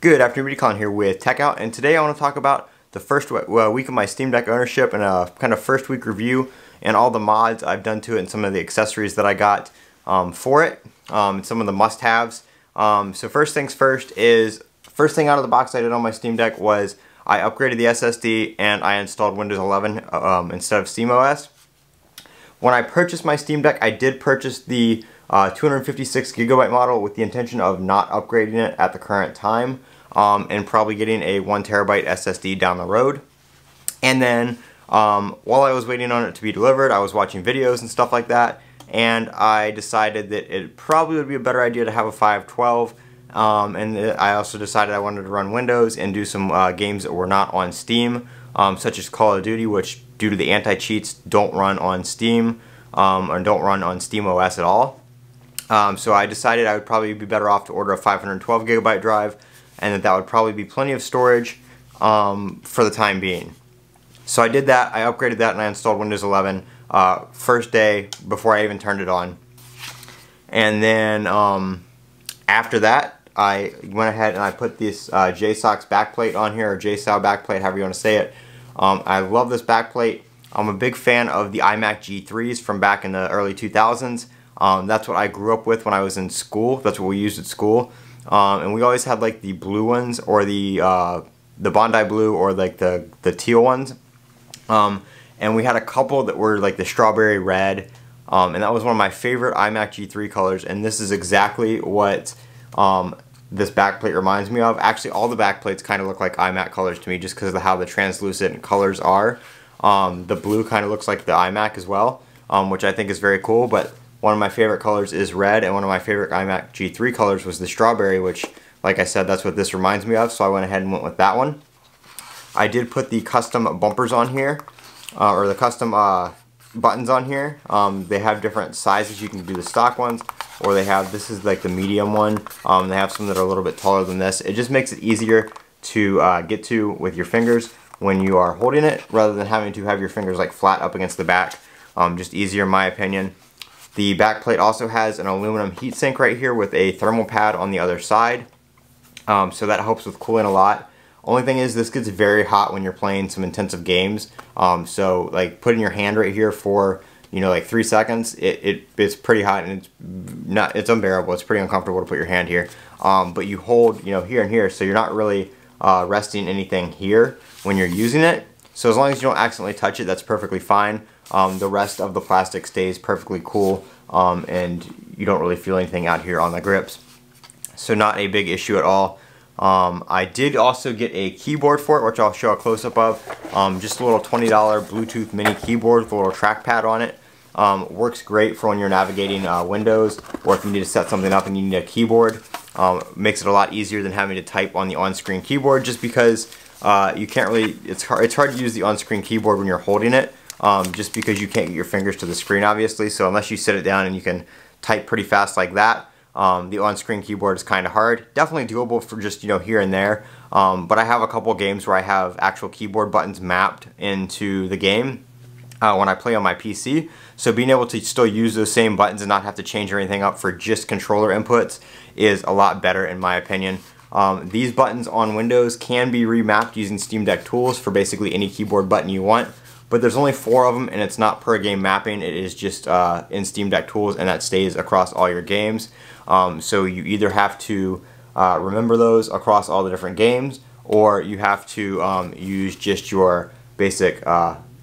Good afternoon, Colin here with TechOut, and today I want to talk about the first week of my Steam Deck ownership and a kind of first week review and all the mods I've done to it and some of the accessories that I got for it, and some of the must-haves. So first things first is, first thing out of the box I did on my Steam Deck was I upgraded the SSD and I installed Windows 11 instead of SteamOS. When I purchased my Steam Deck, I did purchase the 256GB model with the intention of not upgrading it at the current time. And probably getting a 1TB SSD down the road. And then while I was waiting on it to be delivered, I was watching videos and stuff like that, and I decided that it probably would be a better idea to have a 512, and I also decided I wanted to run Windows and do some games that were not on Steam, such as Call of Duty, which due to the anti-cheats don't run on Steam, or don't run on SteamOS at all. So I decided I would probably be better off to order a 512GB drive, and that would probably be plenty of storage for the time being. So I did that, I upgraded that, and I installed Windows 11 first day before I even turned it on. And then after that, I went ahead and I put this JSAUX backplate on here, or JSAUX backplate, however you want to say it. I love this backplate. I'm a big fan of the iMac G3s from back in the early 2000s. That's what I grew up with when I was in school. That's what we used at school. And we always had like the blue ones, or the Bondi blue, or like the teal ones, and we had a couple that were like the strawberry red, and that was one of my favorite iMac G3 colors, and this is exactly what this backplate reminds me of. Actually, all the backplates kind of look like iMac colors to me just because of how the translucent colors are. The blue kind of looks like the iMac as well, which I think is very cool, but one of my favorite colors is red, and one of my favorite iMac G3 colors was the strawberry, which, like I said, that's what this reminds me of, so I went ahead and went with that one. I did put the custom bumpers on here, or the custom buttons on here. They have different sizes. You can do the stock ones, or they have, this is like the medium one. They have some that are a little bit taller than this. It just makes it easier to get to with your fingers when you are holding it, rather than having to have your fingers like flat up against the back. Just easier in my opinion. The back plate also has an aluminum heatsink right here with a thermal pad on the other side, so that helps with cooling a lot. Only thing is, this gets very hot when you're playing some intensive games, so like putting your hand right here for, you know, like 3 seconds, it's pretty hot, and it's unbearable. It's pretty uncomfortable to put your hand here, but you hold, you know, here and here, so you're not really resting anything here when you're using it. So as long as you don't accidentally touch it, that's perfectly fine. The rest of the plastic stays perfectly cool, and you don't really feel anything out here on the grips. So not a big issue at all. I did also get a keyboard for it, which I'll show a close-up of. Just a little $20 Bluetooth mini keyboard with a little trackpad on it. Works great for when you're navigating Windows, or if you need to set something up and you need a keyboard. Makes it a lot easier than having to type on the on-screen keyboard, just because you can't really, it's hard to use the on-screen keyboard when you're holding it, just because you can't get your fingers to the screen, obviously. So unless you sit it down and you can type pretty fast like that, the on-screen keyboard is kind of hard. Definitely doable for just, you know, here and there, but I have a couple games where I have actual keyboard buttons mapped into the game when I play on my PC. So being able to still use those same buttons and not have to change anything up for just controller inputs is a lot better in my opinion. These buttons on Windows can be remapped using Steam Deck Tools for basically any keyboard button you want, but there's only 4 of them, and it's not per game mapping. It is just in Steam Deck Tools, and that stays across all your games. So you either have to remember those across all the different games, or you have to use just your basic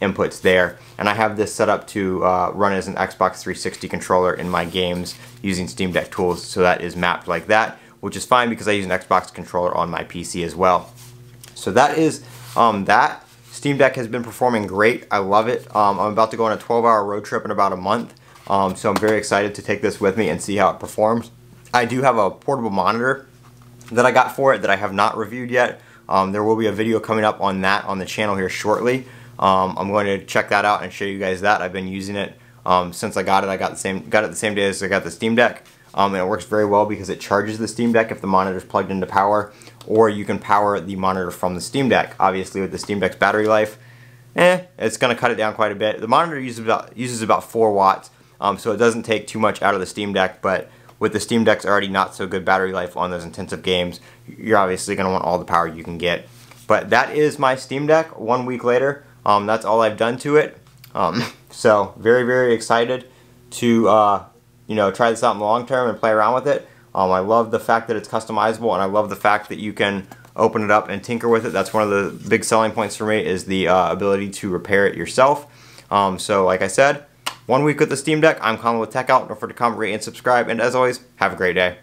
inputs there. And I have this set up to run as an Xbox 360 controller in my games using Steam Deck Tools, so that is mapped like that, which is fine because I use an Xbox controller on my PC as well. So that is that. Steam Deck has been performing great. I love it. I'm about to go on a 12-hour road trip in about a month, so I'm very excited to take this with me and see how it performs. I do have a portable monitor that I got for it that I have not reviewed yet. There will be a video coming up on that on the channel here shortly. I'm going to check that out and show you guys that. I've been using it since I got it. I got it the same day as I got the Steam Deck. And it works very well because it charges the Steam Deck if the monitor is plugged into power, or you can power the monitor from the Steam Deck. Obviously, with the Steam Deck's battery life, it's going to cut it down quite a bit. The monitor uses about 4 watts, so it doesn't take too much out of the Steam Deck, but with the Steam Deck's already not so good battery life on those intensive games, you're obviously going to want all the power you can get. But that is my Steam Deck 1 week later. That's all I've done to it. So very, very excited to you know, try this out in the long term and play around with it. I love the fact that it's customizable, and I love the fact that you can open it up and tinker with it. That's one of the big selling points for me, is the ability to repair it yourself. So like I said, 1 week with the Steam Deck. I'm Colin with TechOut. Don't forget to comment, rate, and subscribe. And as always, have a great day.